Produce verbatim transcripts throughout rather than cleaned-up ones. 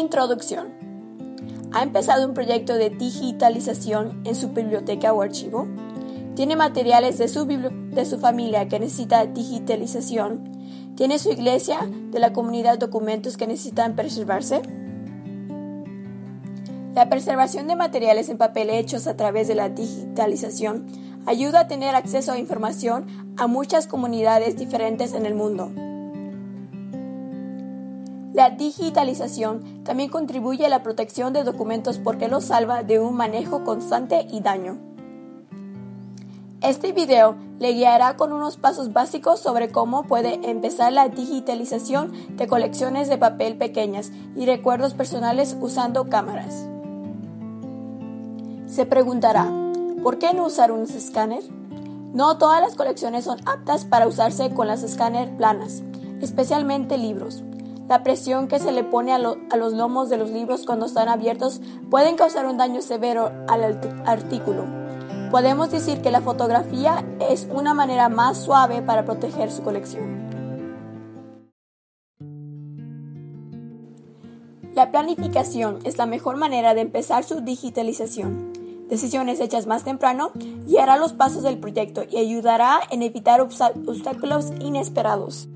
Introducción. ¿Ha empezado un proyecto de digitalización en su biblioteca o archivo? ¿Tiene materiales de su, de su familia que necesita digitalización? ¿Tiene su iglesia de la comunidad documentos que necesitan preservarse? La preservación de materiales en papel hechos a través de la digitalización ayuda a tener acceso a información a muchas comunidades diferentes en el mundo. La digitalización también contribuye a la protección de documentos porque los salva de un manejo constante y daño. Este video le guiará con unos pasos básicos sobre cómo puede empezar la digitalización de colecciones de papel pequeñas y recuerdos personales usando cámaras. Se preguntará, ¿por qué no usar un escáner? No todas las colecciones son aptas para usarse con las escáneres planas, especialmente libros. La presión que se le pone a, lo, a los lomos de los libros cuando están abiertos pueden causar un daño severo al artículo. Podemos decir que la fotografía es una manera más suave para proteger su colección. La planificación es la mejor manera de empezar su digitalización. Decisiones hechas más temprano guiará los pasos del proyecto y ayudará en evitar obstáculos inesperados.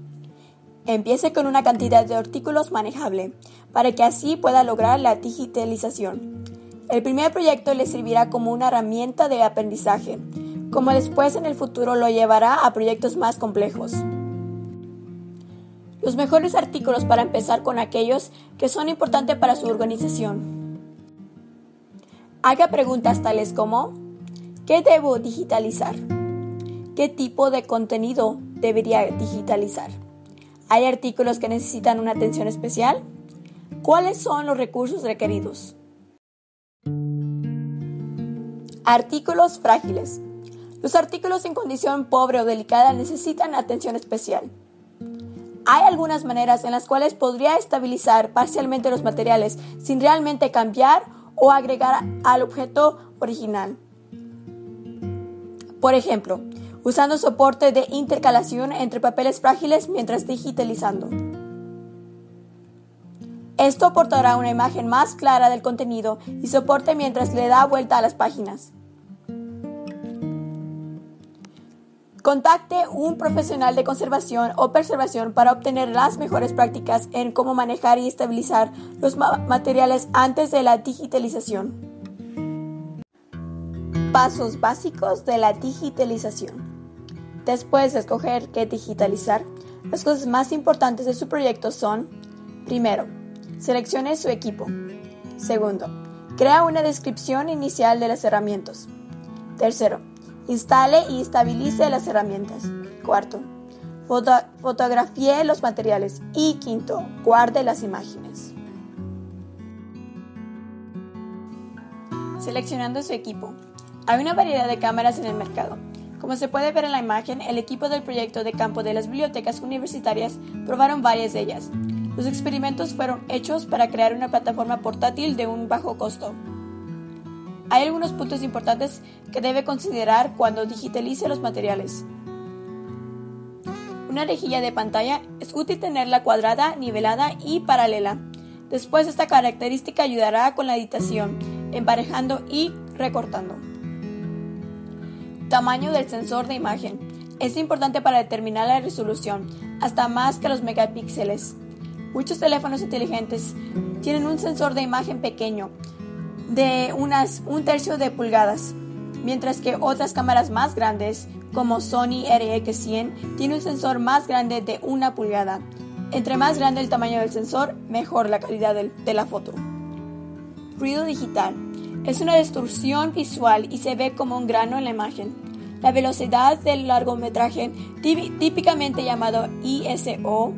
Empiece con una cantidad de artículos manejable, para que así pueda lograr la digitalización. El primer proyecto le servirá como una herramienta de aprendizaje, como después en el futuro lo llevará a proyectos más complejos. Los mejores artículos para empezar con aquellos que son importantes para su organización. Haga preguntas tales como: ¿qué debo digitalizar? ¿Qué tipo de contenido debería digitalizar? ¿Hay artículos que necesitan una atención especial? ¿Cuáles son los recursos requeridos? Artículos frágiles. Los artículos en condición pobre o delicada necesitan atención especial. Hay algunas maneras en las cuales podría estabilizar parcialmente los materiales sin realmente cambiar o agregar al objeto original. Por ejemplo, usando soporte de intercalación entre papeles frágiles mientras digitalizando. Esto aportará una imagen más clara del contenido y soporte mientras le da vuelta a las páginas. Contacte un profesional de conservación o preservación para obtener las mejores prácticas en cómo manejar y estabilizar los ma- materiales antes de la digitalización. Pasos básicos de la digitalización. Después de escoger qué digitalizar, las cosas más importantes de su proyecto son: primero, seleccione su equipo. Segundo, crea una descripción inicial de las herramientas. Tercero, instale y estabilice las herramientas. Cuarto, foto- fotografíe los materiales. Y quinto, guarde las imágenes. Seleccionando su equipo. Hay una variedad de cámaras en el mercado. Como se puede ver en la imagen, el equipo del proyecto de campo de las bibliotecas universitarias probaron varias de ellas. Los experimentos fueron hechos para crear una plataforma portátil de un bajo costo. Hay algunos puntos importantes que debe considerar cuando digitalice los materiales. Una rejilla de pantalla es útil tenerla cuadrada, nivelada y paralela. Después, esta característica ayudará con la editación, emparejando y recortando. Tamaño del sensor de imagen. Es importante para determinar la resolución, hasta más que los megapíxeles. Muchos teléfonos inteligentes tienen un sensor de imagen pequeño, de unas un tercio de pulgadas, mientras que otras cámaras más grandes, como Sony R X cien, tiene un sensor más grande de una pulgada. Entre más grande el tamaño del sensor, mejor la calidad de la foto. Ruido digital. Es una distorsión visual y se ve como un grano en la imagen. La velocidad del largometraje, típicamente llamado I S O,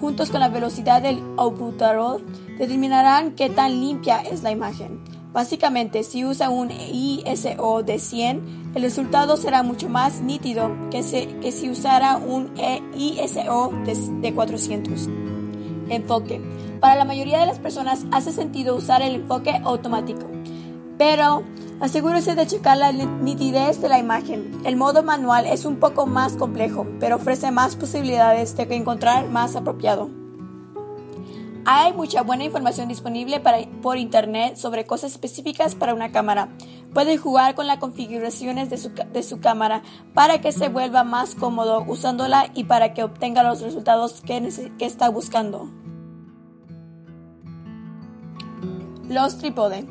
juntos con la velocidad del computador, determinarán qué tan limpia es la imagen. Básicamente, si usa un I S O de cien, el resultado será mucho más nítido que si usara un I S O de cuatrocientos. Enfoque. Para la mayoría de las personas hace sentido usar el enfoque automático, pero asegúrese de checar la nitidez de la imagen. El modo manual es un poco más complejo, pero ofrece más posibilidades de encontrar más apropiado. Hay mucha buena información disponible para, por internet sobre cosas específicas para una cámara. Puedes jugar con las configuraciones de su, de su cámara para que se vuelva más cómodo usándola y para que obtenga los resultados que, que está buscando. Los trípodes.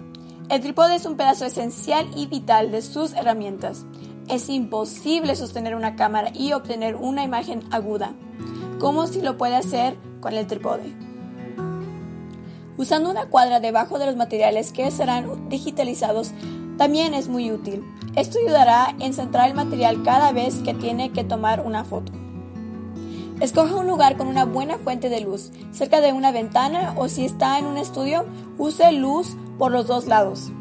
El trípode es un pedazo esencial y vital de sus herramientas. Es imposible sostener una cámara y obtener una imagen aguda, como si lo puede hacer con el trípode. Usando una cuadra debajo de los materiales que serán digitalizados también es muy útil. Esto ayudará a centrar el material cada vez que tiene que tomar una foto. Escoja un lugar con una buena fuente de luz, cerca de una ventana o si está en un estudio, use luz por los dos lados.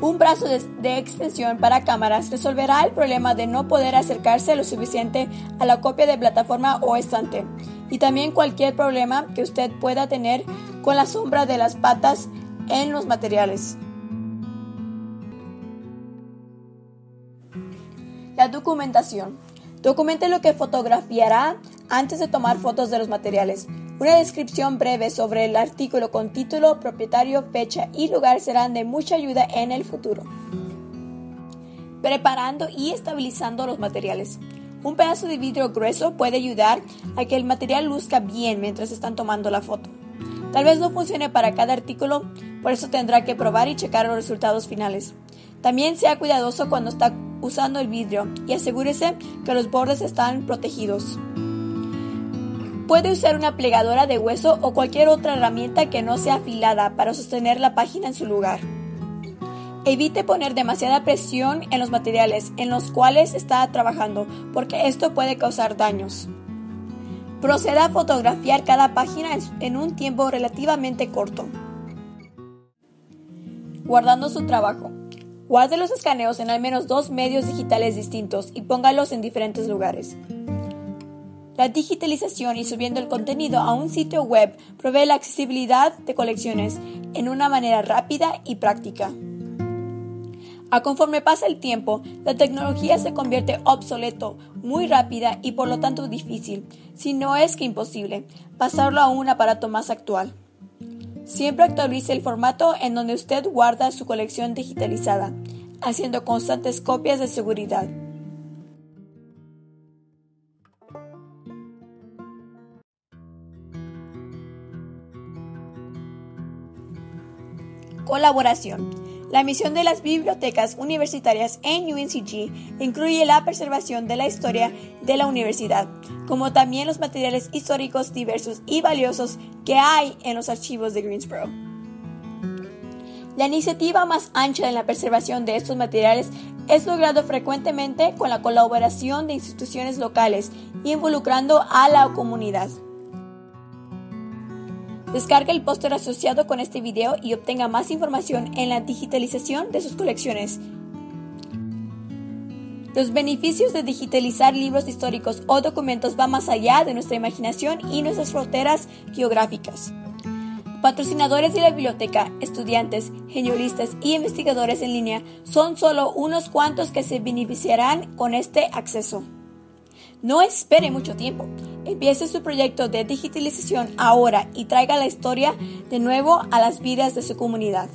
Un brazo de, de extensión para cámaras resolverá el problema de no poder acercarse lo suficiente a la copia de plataforma o estante, y también cualquier problema que usted pueda tener con la sombra de las patas en los materiales. La documentación. Documente lo que fotografiará antes de tomar fotos de los materiales. Una descripción breve sobre el artículo con título, propietario, fecha y lugar serán de mucha ayuda en el futuro. Preparando y estabilizando los materiales. Un pedazo de vidrio grueso puede ayudar a que el material luzca bien mientras están tomando la foto. Tal vez no funcione para cada artículo, por eso tendrá que probar y checar los resultados finales. También sea cuidadoso cuando está usando el vidrio y asegúrese que los bordes están protegidos. Puede usar una plegadora de hueso o cualquier otra herramienta que no sea afilada para sostener la página en su lugar. Evite poner demasiada presión en los materiales en los cuales está trabajando, porque esto puede causar daños. Proceda a fotografiar cada página en un tiempo relativamente corto. Guardando su trabajo. Guarde los escaneos en al menos dos medios digitales distintos y póngalos en diferentes lugares. La digitalización y subiendo el contenido a un sitio web provee la accesibilidad de colecciones en una manera rápida y práctica. A conforme pasa el tiempo, la tecnología se convierte obsoleto, muy rápida y por lo tanto difícil, si no es que imposible, pasarlo a un aparato más actual. Siempre actualice el formato en donde usted guarda su colección digitalizada, haciendo constantes copias de seguridad. Colaboración. La misión de las bibliotecas universitarias en U N C G incluye la preservación de la historia de la universidad, como también los materiales históricos diversos y valiosos que hay en los archivos de Greensboro. La iniciativa más ancha en la preservación de estos materiales es lograda frecuentemente con la colaboración de instituciones locales y involucrando a la comunidad. Descarga el póster asociado con este video y obtenga más información en la digitalización de sus colecciones. Los beneficios de digitalizar libros históricos o documentos van más allá de nuestra imaginación y nuestras fronteras geográficas. Patrocinadores de la biblioteca, estudiantes, generalistas y investigadores en línea son solo unos cuantos que se beneficiarán con este acceso. No espere mucho tiempo. Empiece su proyecto de digitalización ahora y traiga la historia de nuevo a las vidas de su comunidad.